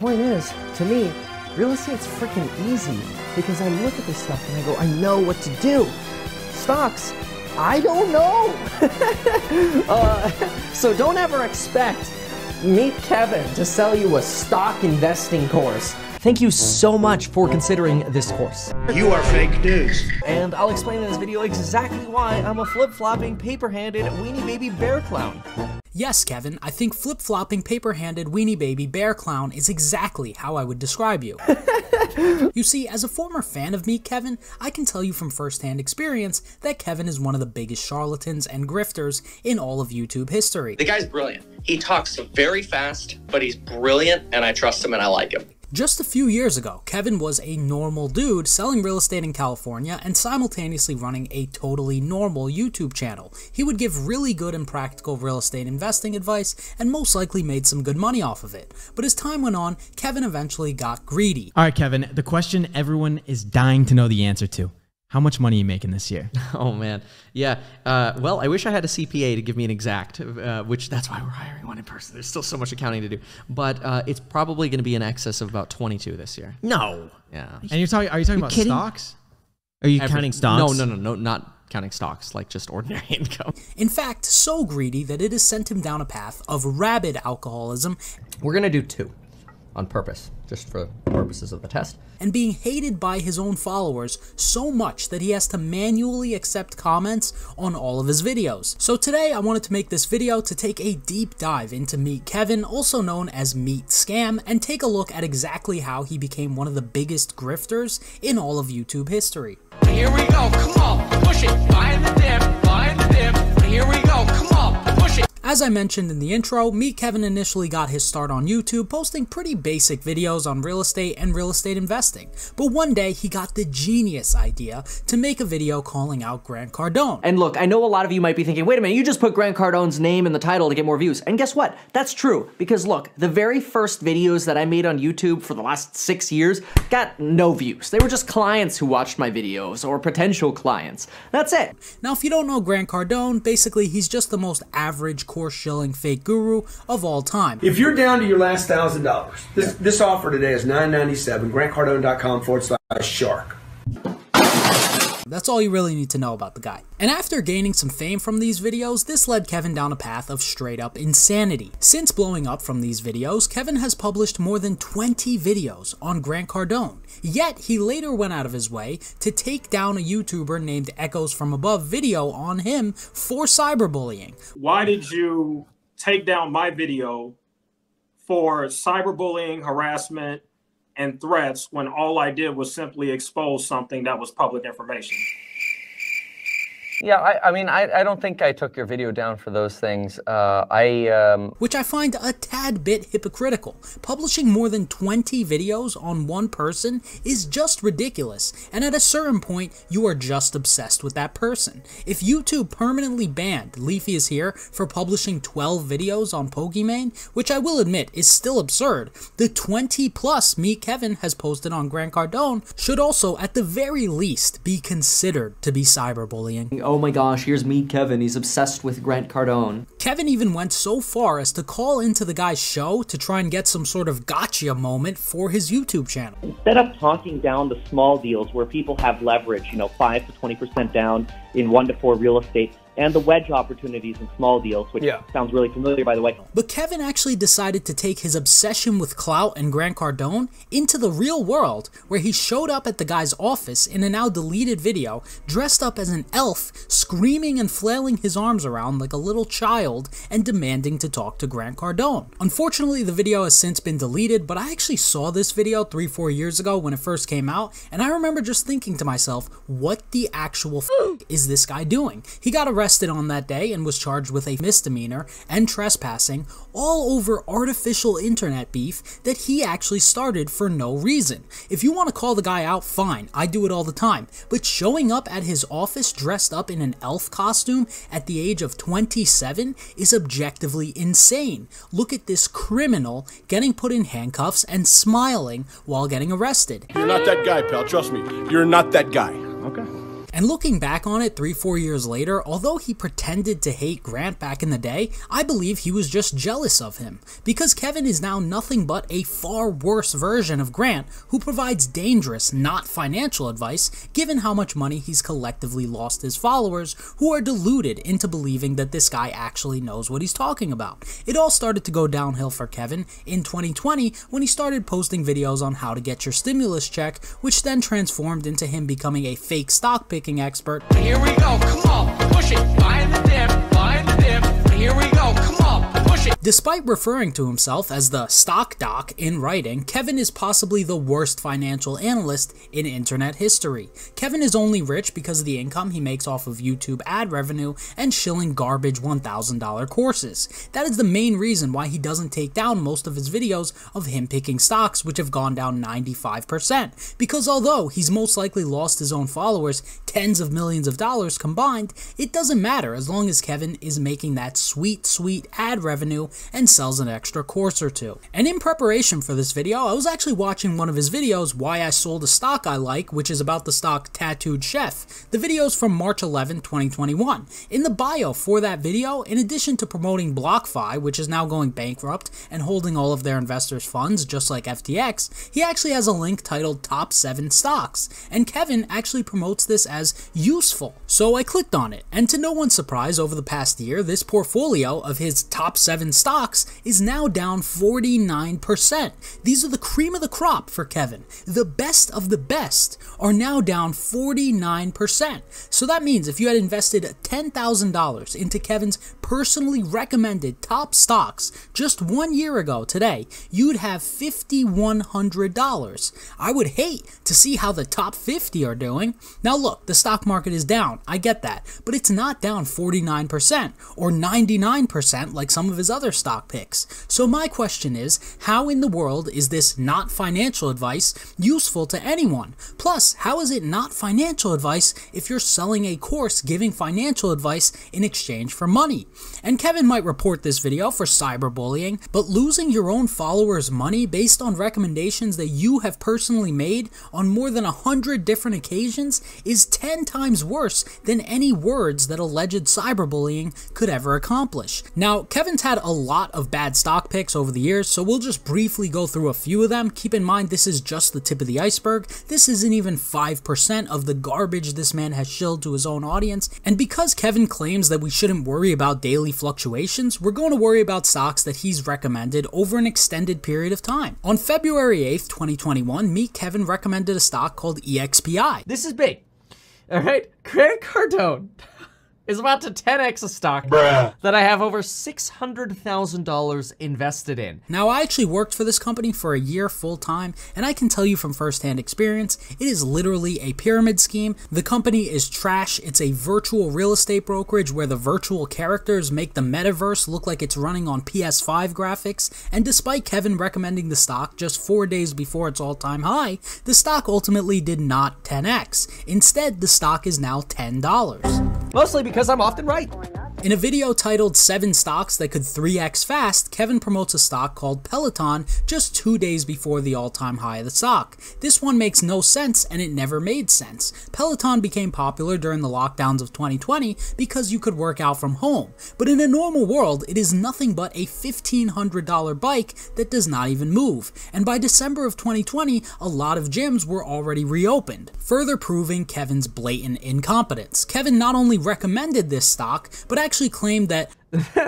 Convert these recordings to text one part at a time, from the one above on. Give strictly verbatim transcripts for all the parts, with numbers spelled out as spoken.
Point is, to me, real estate's freaking easy because I look at this stuff and I go, I know what to do. Stocks, I don't know. uh, so don't ever expect Meet Kevin to sell you a stock investing course. Thank you so much for considering this course. You are fake news. And I'll explain in this video exactly why I'm a flip-flopping, paper-handed, weenie baby bear clown. Yes, Kevin, I think flip-flopping, paper-handed, weenie baby bear clown is exactly how I would describe you. You see, as a former fan of Meet Kevin, I can tell you from first-hand experience that Kevin is one of the biggest charlatans and grifters in all of YouTube history. The guy's brilliant. He talks very fast, but he's brilliant, and I trust him and I like him. Just a few years ago, Kevin was a normal dude selling real estate in California and simultaneously running a totally normal YouTube channel. He would give really good and practical real estate investing advice and most likely made some good money off of it. But as time went on, Kevin eventually got greedy. All right, Kevin, the question everyone is dying to know the answer to. How much money are you making this year? Oh, man. Yeah. Uh, well, I wish I had a C P A to give me an exact, uh, which that's why we're hiring one in person. There's still so much accounting to do. But uh, it's probably going to be in excess of about twenty-two this year. No. Yeah. And you're talking, are you talking about kidding? Stocks? Are you Every, counting stocks? No, no, no, no, not counting stocks, like just ordinary income. In fact, so greedy that it has sent him down a path of rabid alcoholism. We're going to do two. On purpose, just for purposes of the test. And being hated by his own followers so much that he has to manually accept comments on all of his videos. So today I wanted to make this video to take a deep dive into Meet Kevin, also known as Meet Scam, and take a look at exactly how he became one of the biggest grifters in all of YouTube history. Here we go, come on, push it, buy the dip, buy the dip, here we go, come on, push it. As I mentioned in the intro, Meet Kevin initially got his start on YouTube posting pretty basic videos on real estate and real estate investing, but one day he got the genius idea to make a video calling out Grant Cardone. And look, I know a lot of you might be thinking, wait a minute, you just put Grant Cardone's name in the title to get more views. And guess what? That's true, because look, the very first videos that I made on YouTube for the last six years got no views. They were just clients who watched my videos or potential clients. That's it. Now, if you don't know Grant Cardone, basically he's just the most average core shilling fake guru of all time. If you're down to your last thousand dollars, this this offer today is nine ninety-seven. grant cardone dot com forward slash shark. That's all you really need to know about the guy. And after gaining some fame from these videos, this led Kevin down a path of straight up insanity. Since blowing up from these videos, Kevin has published more than twenty videos on Grant Cardone, yet he later went out of his way to take down a YouTuber named Echoes from Above video on him for cyberbullying. Why did you take down my video for cyberbullying, harassment, and threats when all I did was simply expose something that was public information? Yeah, I, I mean, I, I don't think I took your video down for those things. Uh, I um... Which I find a tad bit hypocritical. Publishing more than twenty videos on one person is just ridiculous, and at a certain point, you are just obsessed with that person. If YouTube permanently banned Leafy Is Here for publishing twelve videos on Pokimane, which I will admit is still absurd, the twenty plus Meet Kevin has posted on Grant Cardone should also, at the very least, be considered to be cyberbullying. Oh my gosh, here's Meet Kevin, he's obsessed with Grant Cardone. Kevin even went so far as to call into the guy's show to try and get some sort of gotcha moment for his YouTube channel. Instead of talking down the small deals where people have leverage, you know, five to twenty percent down in one to four real estate, and the wedge opportunities in small deals, which yeah. sounds really familiar, by the way. But Kevin actually decided to take his obsession with clout and Grant Cardone into the real world, where he showed up at the guy's office in a now deleted video, dressed up as an elf, screaming and flailing his arms around like a little child and demanding to talk to Grant Cardone. Unfortunately, the video has since been deleted, but I actually saw this video three, four years ago when it first came out, and I remember just thinking to myself, what the actual f is this guy doing? He got arrested arrested on that day and was charged with a misdemeanor and trespassing all over artificial internet beef that he actually started for no reason. If you want to call the guy out, fine, I do it all the time, but showing up at his office dressed up in an elf costume at the age of twenty-seven is objectively insane. Look at this criminal getting put in handcuffs and smiling while getting arrested. You're not that guy, pal, trust me, you're not that guy. Okay. And looking back on it three, four years later, although he pretended to hate Grant back in the day, I believe he was just jealous of him, because Kevin is now nothing but a far worse version of Grant who provides dangerous, not financial advice, given how much money he's collectively lost his followers, who are deluded into believing that this guy actually knows what he's talking about. It all started to go downhill for Kevin in twenty twenty when he started posting videos on how to get your stimulus check, which then transformed into him becoming a fake stock picking expert. Here we go, come on, push it, buy the dip, buy the dip, here we go, come on. Despite referring to himself as the stock doc in writing, Kevin is possibly the worst financial analyst in internet history. Kevin is only rich because of the income he makes off of YouTube ad revenue and shilling garbage one thousand dollar courses. That is the main reason why he doesn't take down most of his videos of him picking stocks, which have gone down ninety-five percent, because although he's most likely lost his own followers tens of millions of dollars combined, it doesn't matter as long as Kevin is making that sweet, sweet ad revenue and sells an extra course or two. And in preparation for this video, I was actually watching one of his videos, Why I Sold a Stock I Like, which is about the stock Tattooed Chef. The video's from March eleventh twenty twenty-one. In the bio for that video, in addition to promoting BlockFi, which is now going bankrupt and holding all of their investors' funds just like F T X, he actually has a link titled Top seven Stocks, and Kevin actually promotes this as useful. So I clicked on it, and to no one's surprise, over the past year, this portfolio of his Top seven stocks is now down forty-nine percent. These are the cream of the crop for Kevin. The best of the best are now down forty-nine percent. So that means if you had invested ten thousand dollars into Kevin's personally recommended top stocks just one year ago today, you'd have five thousand one hundred dollars. I would hate to see how the top fifty are doing. Now look, the stock market is down. I get that. But it's not down forty-nine percent or ninety-nine percent like some of his other stock picks. So my question is, how in the world is this not financial advice useful to anyone? Plus, how is it not financial advice if you're selling a course giving financial advice in exchange for money? And Kevin might report this video for cyberbullying, but losing your own followers' money based on recommendations that you have personally made on more than a hundred different occasions is ten times worse than any words that alleged cyberbullying could ever accomplish. Now, Kevin Kevin's had a lot of bad stock picks over the years, so we'll just briefly go through a few of them. Keep in mind, this is just the tip of the iceberg. This isn't even five percent of the garbage this man has shilled to his own audience, and because Kevin claims that we shouldn't worry about daily fluctuations, we're going to worry about stocks that he's recommended over an extended period of time. On February eighth twenty twenty-one, Meet Kevin recommended a stock called E X P I. This is big, alright? Grant Cardone is about to ten X a stock Bruh. that I have over six hundred thousand dollars invested in. Now, I actually worked for this company for a year full time, and I can tell you from firsthand experience, it is literally a pyramid scheme. The company is trash. It's a virtual real estate brokerage where the virtual characters make the metaverse look like it's running on P S five graphics, and despite Kevin recommending the stock just four days before its all-time high, the stock ultimately did not ten X. Instead, the stock is now ten dollars. Mostly because I'm often right. In a video titled seven stocks that could three X fast, Kevin promotes a stock called Peloton just two days before the all-time high of the stock. This one makes no sense, and it never made sense. Peloton became popular during the lockdowns of twenty twenty because you could work out from home, but in a normal world, it is nothing but a fifteen hundred dollar bike that does not even move, and by December of twenty twenty, a lot of gyms were already reopened, further proving Kevin's blatant incompetence. Kevin not only recommended this stock, but actually actually claimed that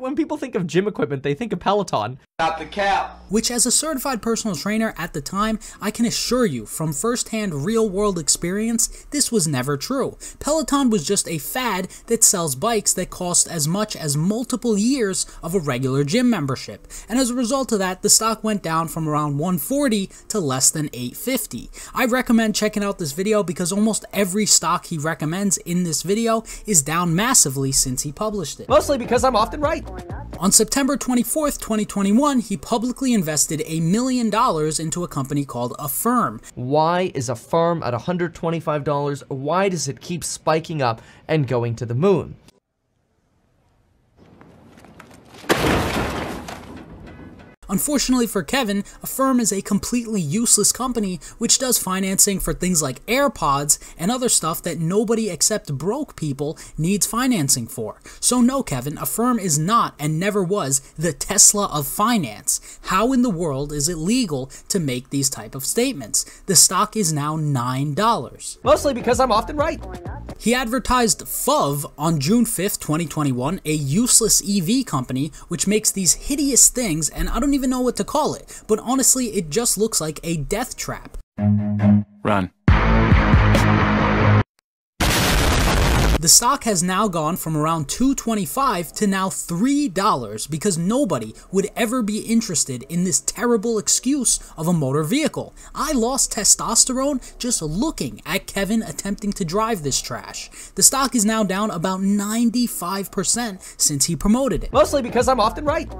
when people think of gym equipment, they think of Peloton. Not the cap. Which, as a certified personal trainer at the time, I can assure you from firsthand real-world experience, this was never true. Peloton was just a fad that sells bikes that cost as much as multiple years of a regular gym membership. And as a result of that, the stock went down from around one forty to less than eight fifty. I recommend checking out this video because almost every stock he recommends in this video is down massively since he published it. Mostly because I'm often right. On September twenty-fourth twenty twenty-one, he publicly invested a million dollars into a company called Affirm. Why is Affirm at one hundred twenty-five dollars? Why does it keep spiking up and going to the moon? Unfortunately for Kevin, Affirm is a completely useless company which does financing for things like AirPods and other stuff that nobody except broke people needs financing for. So no, Kevin, Affirm is not and never was the Tesla of finance. How in the world is it legal to make these type of statements? The stock is now nine dollars. Mostly because I'm often right. He advertised F U V on June fifth, twenty twenty-one, a useless E V company which makes these hideous things and I don't even know what to call it, but honestly it just looks like a death trap. Run. The stock has now gone from around two twenty-five to now three dollars because nobody would ever be interested in this terrible excuse of a motor vehicle. I lost testosterone just looking at Kevin attempting to drive this trash. The stock is now down about ninety-five percent since he promoted it. Mostly because I'm often right.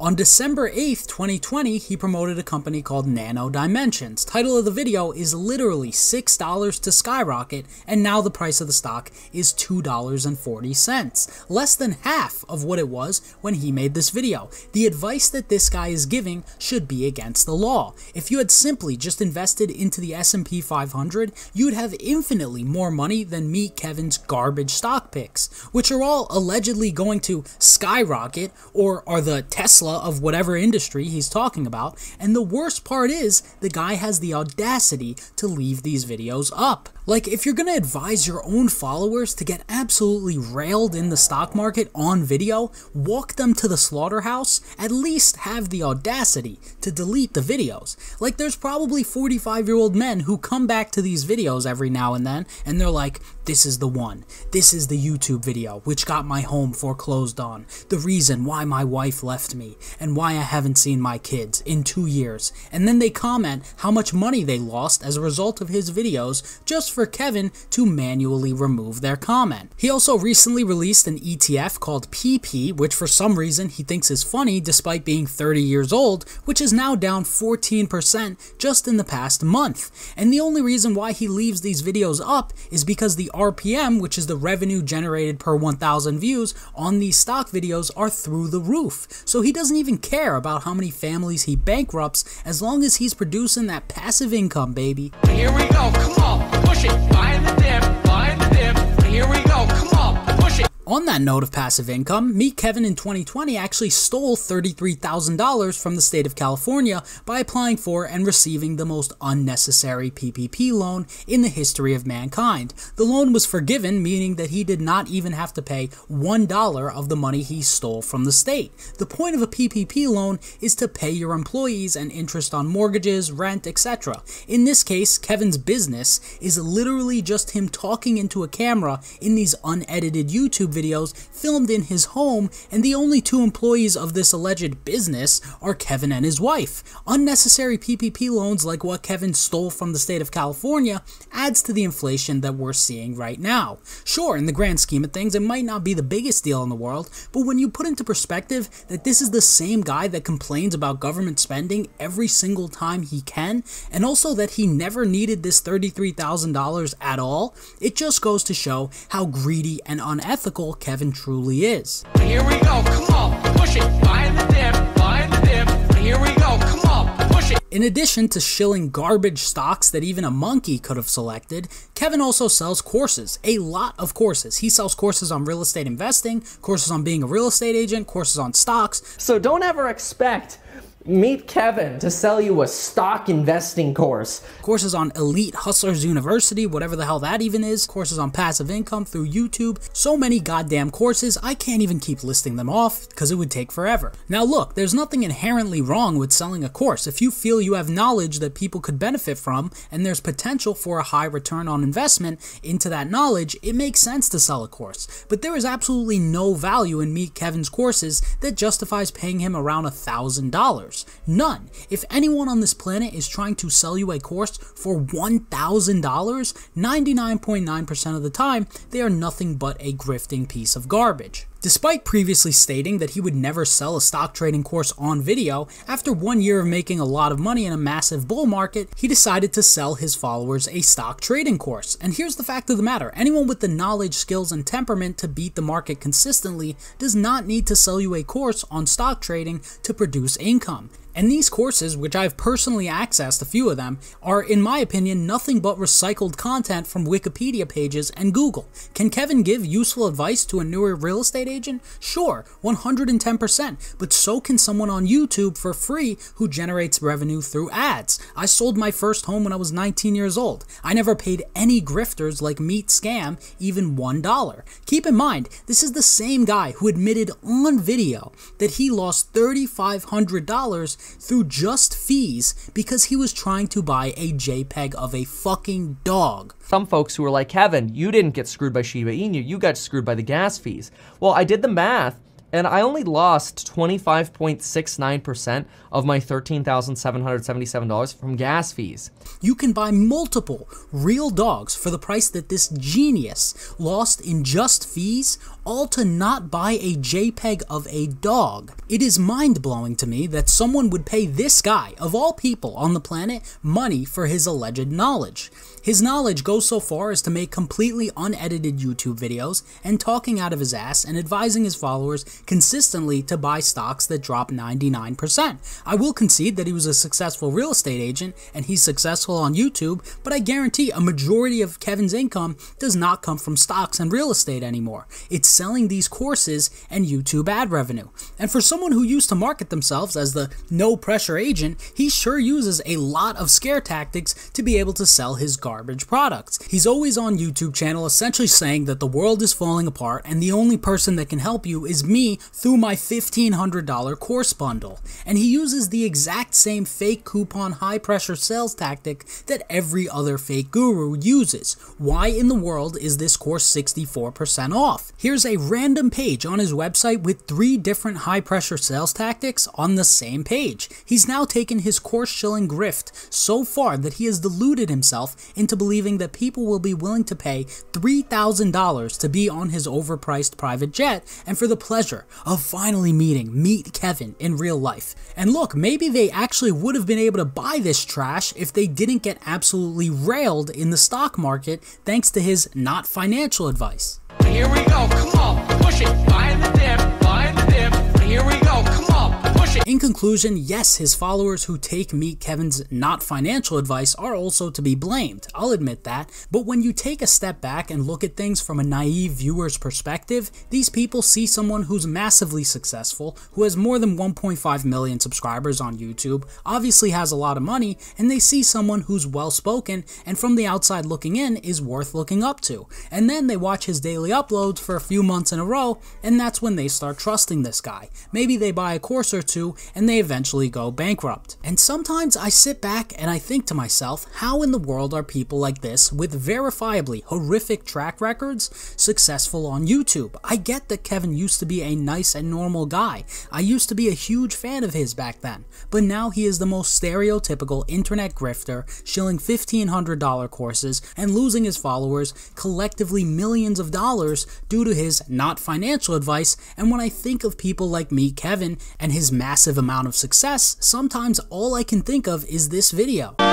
On December eighth, twenty twenty, he promoted a company called Nano Dimensions. Title of the video is literally six dollars to skyrocket, and now the price of the stock is two dollars and forty cents, less than half of what it was when he made this video. The advice that this guy is giving should be against the law. If you had simply just invested into the S and P five hundred, you'd have infinitely more money than Meet Kevin's garbage stock picks, which are all allegedly going to skyrocket or are the Tesla of whatever industry he's talking about. And the worst part is the guy has the audacity to leave these videos up. Like, if you're gonna advise your own followers to get absolutely railed in the stock market on video, walk them to the slaughterhouse, at least have the audacity to delete the videos. Like, there's probably forty-five year old men who come back to these videos every now and then and they're like, this is the one, this is the YouTube video which got my home foreclosed on, the reason why my wife left me and why I haven't seen my kids in two years, and then they comment how much money they lost as a result of his videos just for Kevin to manually remove their comment. He also recently released an E T F called P P, which for some reason he thinks is funny despite being thirty years old, which is now down fourteen percent just in the past month. And the only reason why he leaves these videos up is because the R P M, which is the revenue generated per one thousand views on these stock videos, are through the roof. So he doesn't even care about how many families he bankrupts as long as he's producing that passive income, baby. Here we go, come on, push it, buy the dip, buy the dip, here we go, come on, push it. On that note of passive income, Meet Kevin in twenty twenty actually stole thirty-three thousand dollars from the state of California by applying for and receiving the most unnecessary P P P loan in the history of mankind. The loan was forgiven, meaning that he did not even have to pay one dollar of the money he stole from the state. The point of a P P P loan is to pay your employees and interest on mortgages, rent, et cetera. In this case, Kevin's business is literally just him talking into a camera in these unedited YouTube videos filmed in his home, and the only two employees of this alleged business are Kevin and his wife. Unnecessary P P P loans like what Kevin stole from the state of California adds to the inflation that we're seeing right now. Sure, in the grand scheme of things, it might not be the biggest deal in the world, but when you put into perspective that this is the same guy that complains about government spending every single time he can, and also that he never needed this thirty-three thousand dollars at all, it just goes to show how greedy and unethical Kevin truly is. Here we go, come on, push it, buy the dip, buy the dip, here we go, come on, push it. In addition to shilling garbage stocks that even a monkey could have selected, Kevin also sells courses, a lot of courses. He sells courses on real estate investing, courses on being a real estate agent, courses on stocks. So don't ever expect Meet Kevin to sell you a stock investing course. Courses on Elite Hustlers University, whatever the hell that even is. Courses on passive income through YouTube. So many goddamn courses, I can't even keep listing them off because it would take forever. Now look, there's nothing inherently wrong with selling a course. If you feel you have knowledge that people could benefit from and there's potential for a high return on investment into that knowledge, it makes sense to sell a course. But there is absolutely no value in Meet Kevin's courses that justifies paying him around a thousand dollars. None. If anyone on this planet is trying to sell you a course for one thousand dollars, ninety-nine point nine percent of the time, they are nothing but a grifting piece of garbage. Despite previously stating that he would never sell a stock trading course on video, after one year of making a lot of money in a massive bull market, he decided to sell his followers a stock trading course. And here's the fact of the matter, anyone with the knowledge, skills, and temperament to beat the market consistently does not need to sell you a course on stock trading to produce income. And these courses, which I've personally accessed a few of them, are in my opinion nothing but recycled content from Wikipedia pages and Google. Can Kevin give useful advice to a newer real estate agent? Sure, one hundred ten percent, but so can someone on YouTube for free who generates revenue through ads. I sold my first home when I was nineteen years old. I never paid any grifters like Meet Scam even one dollar. Keep in mind, this is the same guy who admitted on video that he lost thirty-five hundred dollars through just fees because he was trying to buy a JPEG of a fucking dog. Some folks who were like, Kevin, you didn't get screwed by Shiba Inu, you got screwed by the gas fees. Well, I did the math and I only lost twenty-five point six nine percent of my thirteen thousand seven hundred seventy-seven dollars from gas fees. You can buy multiple real dogs for the price that this genius lost in just fees, all to not buy a JPEG of a dog. It is mind-blowing to me that someone would pay this guy, of all people on the planet, money for his alleged knowledge. His knowledge goes so far as to make completely unedited YouTube videos and talking out of his ass and advising his followers consistently to buy stocks that drop ninety-nine percent. I will concede that he was a successful real estate agent and he's successful on YouTube, but I guarantee a majority of Kevin's income does not come from stocks and real estate anymore. It's selling these courses and YouTube ad revenue. And for someone who used to market themselves as the no pressure agent, he sure uses a lot of scare tactics to be able to sell his garbage products. He's always on YouTube channel essentially saying that the world is falling apart and the only person that can help you is me through my fifteen hundred dollar course bundle, and he uses the exact same fake coupon high pressure sales tactic that every other fake guru uses. Why in the world is this course sixty-four percent off? Here's a random page on his website with three different high pressure sales tactics on the same page. He's now taken his course shilling grift so far that he has deluded himself into believing that people will be willing to pay three thousand dollars to be on his overpriced private jet and for the pleasure of finally meeting Meet Kevin in real life. And look, maybe they actually would have been able to buy this trash if they didn't get absolutely railed in the stock market thanks to his not financial advice. Here we go, come on, push it, buy the dip, buy the dip, here we go, come on, push it. In conclusion, yes, his followers who take Meet Kevin's not financial advice are also to be blamed, I'll admit that, but when you take a step back and look at things from a naive viewer's perspective, these people see someone who's massively successful, who has more than one point five million subscribers on YouTube, obviously has a lot of money, and they see someone who's well-spoken and from the outside looking in is worth looking up to, and then they watch his daily uploads for a few months in a row, and that's when they start trusting this guy. Maybe they buy a course or two, and they eventually go bankrupt. And sometimes I sit back and I think to myself, how in the world are people like this with verifiably horrific track records successful on YouTube? I get that Kevin used to be a nice and normal guy. I used to be a huge fan of his back then, but now he is the most stereotypical internet grifter, shilling fifteen hundred dollar courses and losing his followers collectively millions of dollars due to his not financial advice. And when I think of people like Meet Kevin and his massive amount of success, sometimes all I can think of is this video. No,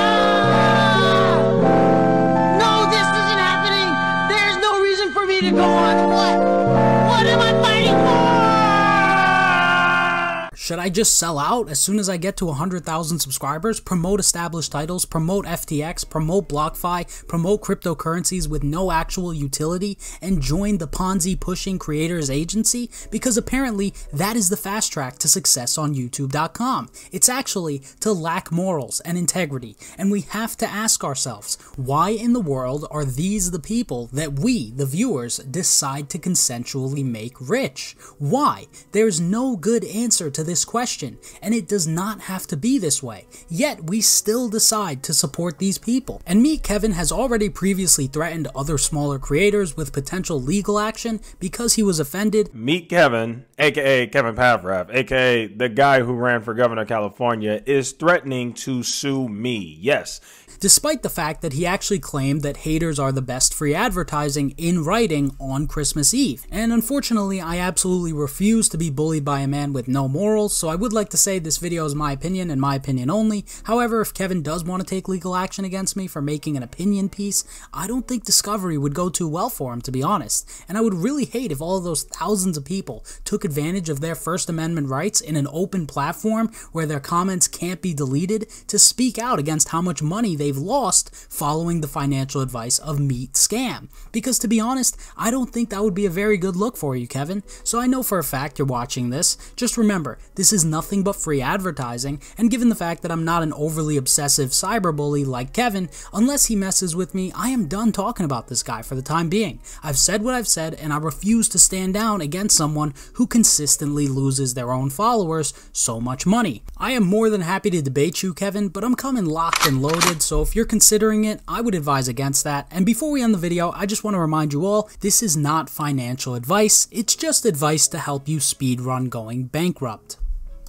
this isn't happening! There's no reason for me to go on. What? What am I fighting for? Should I just sell out as soon as I get to one hundred thousand subscribers, promote established titles, promote F T X, promote BlockFi, promote cryptocurrencies with no actual utility, and join the Ponzi-pushing creators agency? Because apparently that is the fast track to success on YouTube dot com. It's actually to lack morals and integrity, and we have to ask ourselves, why in the world are these the people that we, the viewers, decide to consensually make rich? Why? There's no good answer to this question, and it does not have to be this way, yet we still decide to support these people. And Meet Kevin has already previously threatened other smaller creators with potential legal action because he was offended. Meet Kevin, aka Kevin Pavraf, aka the guy who ran for governor of California, is threatening to sue me, yes. Despite the fact that he actually claimed that haters are the best free advertising in writing on Christmas Eve. And unfortunately, I absolutely refuse to be bullied by a man with no morals, articles, so I would like to say this video is my opinion and my opinion only. However, if Kevin does want to take legal action against me for making an opinion piece, I don't think discovery would go too well for him, to be honest, and I would really hate if all of those thousands of people took advantage of their First Amendment rights in an open platform where their comments can't be deleted to speak out against how much money they've lost following the financial advice of Meet Scam. Because to be honest, I don't think that would be a very good look for you, Kevin, so I know for a fact you're watching this. Just remember, this is nothing but free advertising, and given the fact that I'm not an overly obsessive cyberbully like Kevin, unless he messes with me, I am done talking about this guy for the time being. I've said what I've said, and I refuse to stand down against someone who consistently loses their own followers so much money. I am more than happy to debate you, Kevin, but I'm coming locked and loaded, so if you're considering it, I would advise against that. And before we end the video, I just want to remind you all, this is not financial advice, it's just advice to help you speedrun going bankrupt.